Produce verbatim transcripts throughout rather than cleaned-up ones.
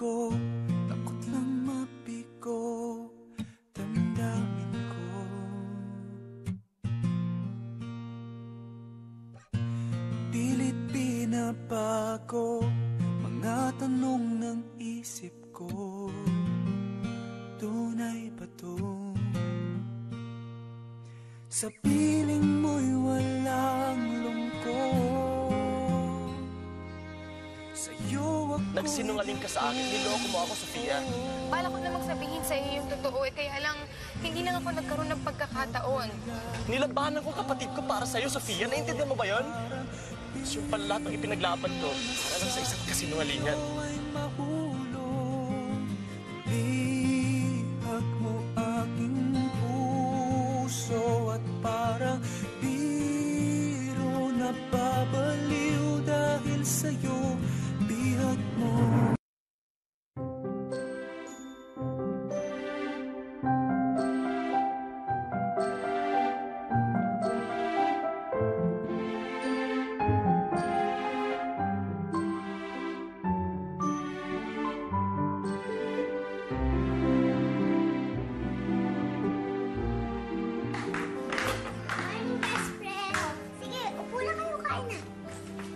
ko, takot lang mapiko, damdamin ko. Pilit pinapako, mga tanong ng isip ko, tunay ba to? Sa piling mo'y walang lungkot, sa'yo ako. Nagsinungaling ka sa akin, niloko mo ako, Sophia. Bala ko namang sabihin sa'yo yung totoo eh, kaya lang hindi na ako nagkaroon ng pagkakataon. Nilabanan ko kapatid ko para sa'yo, Sophia. Naintindihan mo ba yun? Yung pala lahat ang ipinaglaban ko, alam sa isang kasinungalingan. Lihag mo aking puso, parang biro na babaliw dahil sa'yo, bihag mo.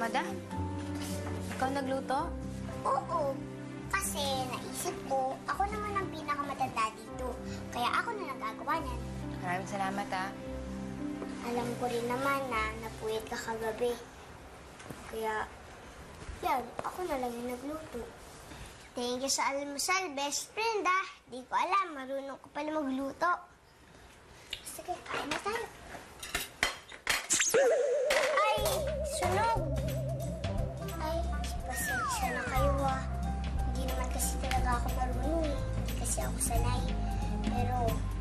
Madam, ikaw nagluto? Oo, kasi naisip ko, ako naman ang pinakamatanda dito. Kaya ako na nagagawa niyan. Maraming salamat, ha? Alam ko rin naman na napuyat ka kagabi. Kaya, yan, ako na lang yung nagluto. Thank you sa almusal, best friend, ha? Di ko alam, marunong ko pala magluto. Sige, kain na tayo. Ay, sunog! Pasensya na kayo, ah. Hindi naman kasi talaga ako marunong eh. Kasi ako sanay. Pero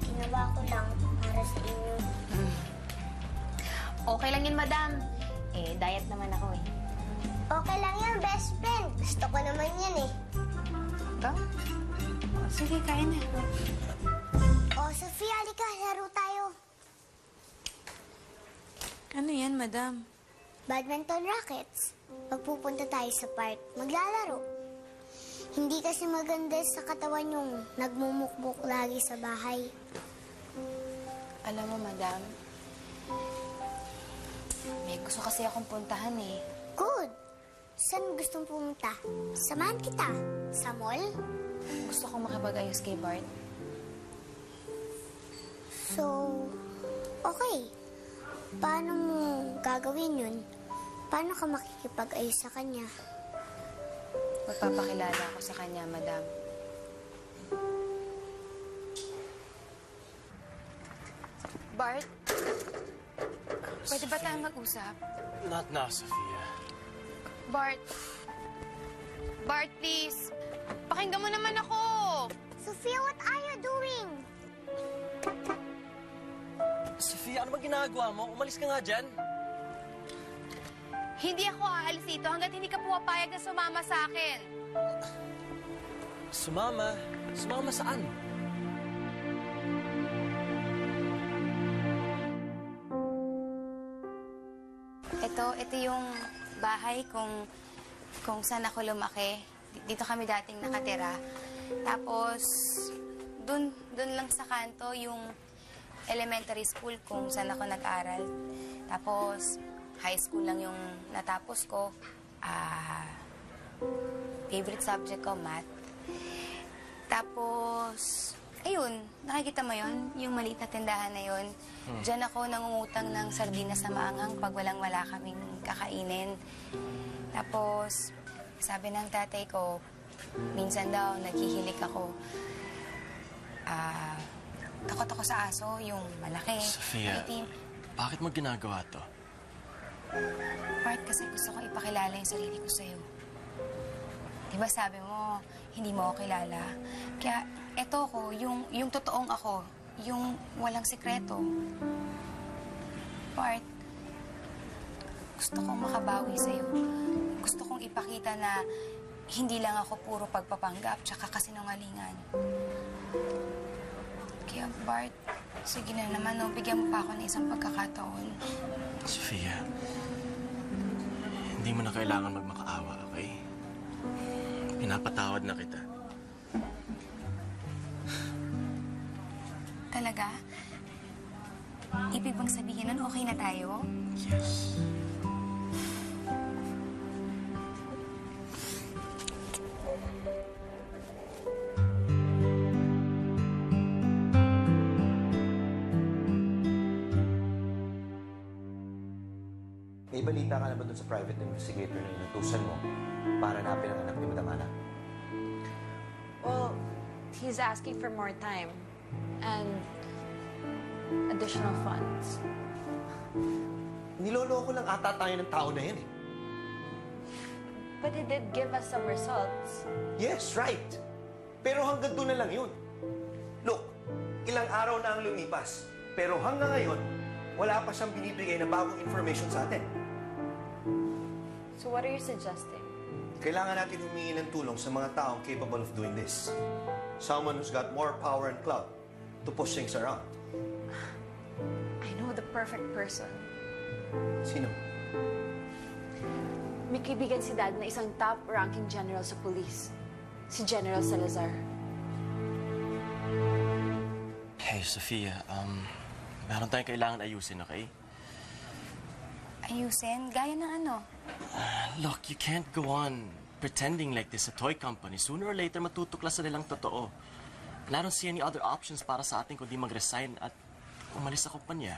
ginawa ko lang para sa inyo. Mm. Okay lang yun, madam. Eh, diet naman ako eh. Okay lang yun, best friend. Gusto ko naman yun eh. Ito? Oh, sige, kain na. Oh, Sophia, halika. Laro tayo. Ano yan, madam? Badminton rackets. Pagpupunta tayo sa park, maglalaro. Hindi kasi maganda sa katawan yung nagmumukbok lagi sa bahay. Alam mo, madam, may gusto kasi akong puntahan eh. Good! Saan gustong pumunta? Samahan kita. Sa mall? Gusto kong makipag-ayos kay Bart. So, okay. Paano mo gagawin yun? Paano ka makikipag-ayos sa kanya? Magpapakilala ako sa kanya, madam. Bart, pwede ba tayo mag-usap? Not now, Sophia. Bart. Bart, please. Pakinggan mo naman ako. Sophia, what are you doing? Sophia, ano bang ginagawa mo? Umalis ka nga dyan. Hindi ako aalis dito hanggat hindi ka pumapayag na sumama sa akin. Sumama? Sumama saan? Ito, ito yung bahay kung, kung saan ako lumaki. Dito kami dating nakatira. Tapos, dun, dun lang sa kanto yung elementary school kung saan ako nag-aral. Tapos, high school lang yung natapos ko. Ah, favorite subject ko, math. Tapos, ayun, nakikita mo yun? Yung maliit na tindahan na yun. Hmm. Diyan ako nangungutang ng sardinas na maanghang pag walang-wala kaming kakainin. Tapos, sabi ng tatay ko, minsan daw, naghihilik ako. Ah, takot ako sa aso, yung malaki. Sophia, itim. Bakit mo ginagawa to? Bart, kasi gusto kong ipakilala yung sarili ko sa'yo. Diba sabi mo, hindi mo ako kilala? Kaya, eto ko, yung, yung totoong ako, yung walang sikreto. Bart, gusto kong makabawi sa'yo. Gusto kong ipakita na hindi lang ako puro pagpapanggap tsaka kasinungalingan. Kaya, Bart, sige na naman, no? Bigyan mo pa ako ng isang pagkakataon. Sophia, hindi mo na kailangan magmakaawa, okay? Pinapatawad na kita. ibig bang sabihin nun, okay na tayo? Yes. May balita ka na ba dun sa private investigator na inutusan mo para hanapin ang anak ni Madam Ana? Well, he's asking for more time and additional funds. Niloloko lang ata tayo ng tao na yan eh. But it did give us some results. Yes, right. Pero hanggang doon na lang yun. Look, ilang araw na ang lumipas, pero hanggang ngayon, wala pa siyang binibigay na bagong information sa atin. So what are you suggesting? Kailangan natin humingi ng tulong sa mga taong capable of doing this. Someone who's got more power and clout to push things around. I know the perfect person. Sino? May kaibigan si Dad na isang top-ranking general sa police. Si General Salazar. Hey, Sophia, um, meron tayong kailangan ayusin, okay? Ayusin? Gaya ng ano? Uh, look, you can't go on pretending like this a toy company. Sooner or later, matutuklas na nilang totoo. And I don't see any other options para sa atin kundi mag-resign at umalis sa kumpanya.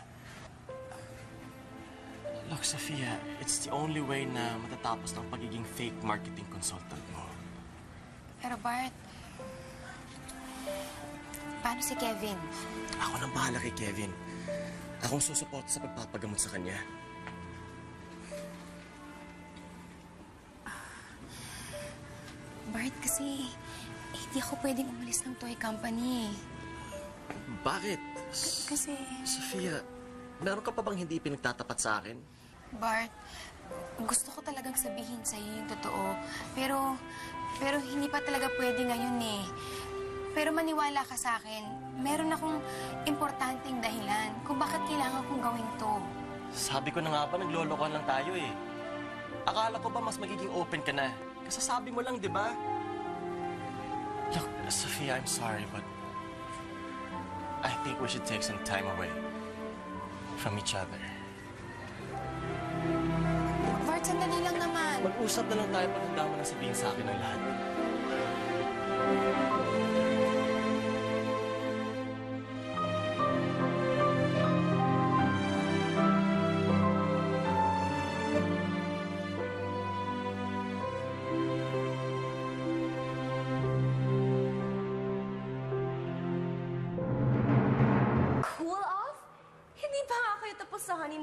Look, Sophia, it's the only way na matatapos ng pagiging fake marketing consultant mo. Pero Bart, paano si Kevin? Ako nang bahala kay Kevin. Akong susuport sa pagpapagamot sa kanya. Bart, kasi hindi ako pwedeng umalis ng toy company. Bakit? Kasi... Sophia, meron ka pa bang hindi pinagtatapat sa akin? Bart, gusto ko talagang sabihin sa'yo yung totoo. Pero, pero hindi pa talaga pwede ngayon eh. Pero maniwala ka sa akin, meron akong importanteng dahilan kung bakit kailangan kong gawin to. Sabi ko na nga pa, naglolokohan lang tayo eh. Akala ko ba mas magiging open ka na? Kasasabi mo lang, di ba? Look, Sophia, I'm sorry, but I think we should take some time away from each other. Bart, sandali lang naman. Mag-usap na lang tayo pag handa mo na sabihin sa akin ang lahat.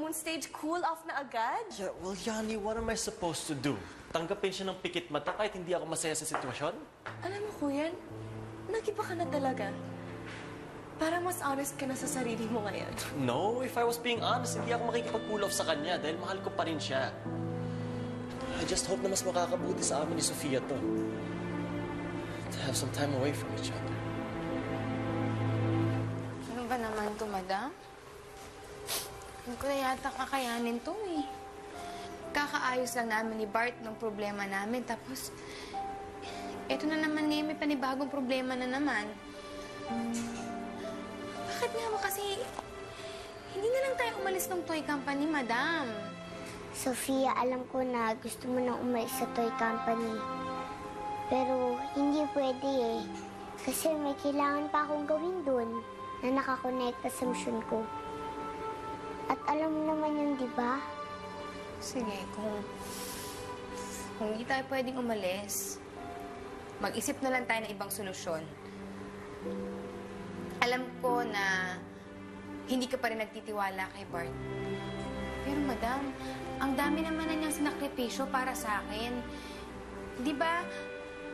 Stage cool off na agad? Yeah, well, Yanni, what am I supposed to do? Tanggapin siya ng pikit mata kahit hindi ako masaya sa sitwasyon? Alam mo, Kuya, nag-iba ka na talaga. Para mas honest ka na sa sarili mo ngayon. No, if I was being honest, hindi ako makikipag-cool off sa kanya dahil mahal ko pa rin siya. I just hope na mas makakabuti sa amin ni Sophia to. To have some time away from each other. Ano ba naman to, madam? Hindi ko na yata kakayanin to eh. Kakaayos lang namin ni Bart ng problema namin. Tapos, eto na naman eh, may panibagong problema na naman. Bakit nga ba kasi, hindi na lang tayo umalis ng toy company, madam. Sophia, alam ko na gusto mo na umalis sa toy company. Pero hindi pwede eh. Kasi may kailangan pa akong gawin dun na nakakonect sa assumption ko. At alam mo naman yun, di ba? Sige, kung... Kung hindi tayo pwedeng umalis, mag-isip na lang tayo ng ibang solusyon. Alam ko na hindi ka pa rin nagtitiwala kay Bart. Pero, madam, ang dami naman na niyang sinakripisyo para sa akin. Di ba,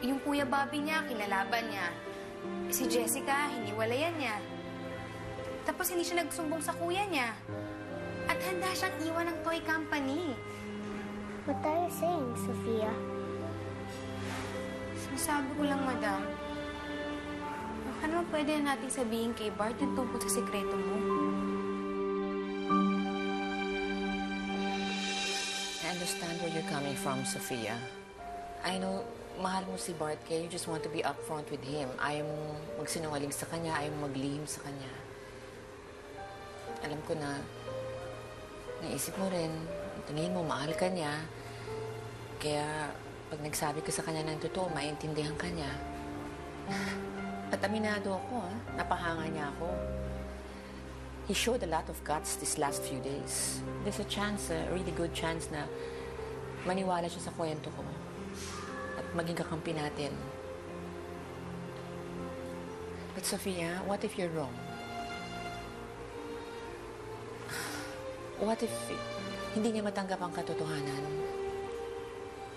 yung Kuya Bobby niya, kinalaban niya. Si Jessica, hiniwalayan niya. Tapos hindi siya nagsumbong sa kuya niya. At handa siyang iwan ng toy company. What are you saying, Sophia? Sinasabi ko lang, madam. Baka naman pwede na natin sabihin kay Bart yung tungkol sa sikreto mo. I understand where you're coming from, Sophia. I know, mahal mo si Bart kaya you just want to be upfront with him. Ayaw mo magsinungaling sa kanya, ayaw mo maglihim sa kanya. Alam ko na naisip mo rin, tingin mo, mahal ka niya. Kaya pag nagsabi ko sa kanya ng totoo, maintindihan ka niya. At aminado ako, ha? Napahanga niya ako. He showed a lot of guts these last few days. There's a chance, a really good chance na maniwala siya sa kwento ko. At maging kakampi natin. But Sophia, what if you're wrong? What if hindi niya matanggap ang katotohanan?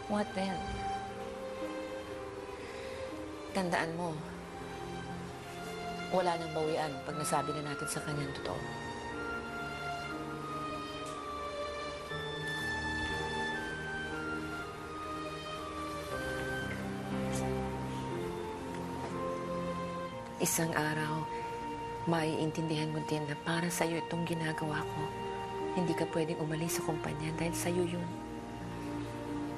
What then? Tandaan mo, wala nang bawian pag nasabi na natin sa kanyang totoo. Isang araw, maiintindihan mo din na para sa'yo itong ginagawa ko. Hindi ka pwedeng umalis sa kumpanya dahil sa'yo yun.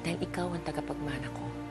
Dahil ikaw ang tagapagmana ko.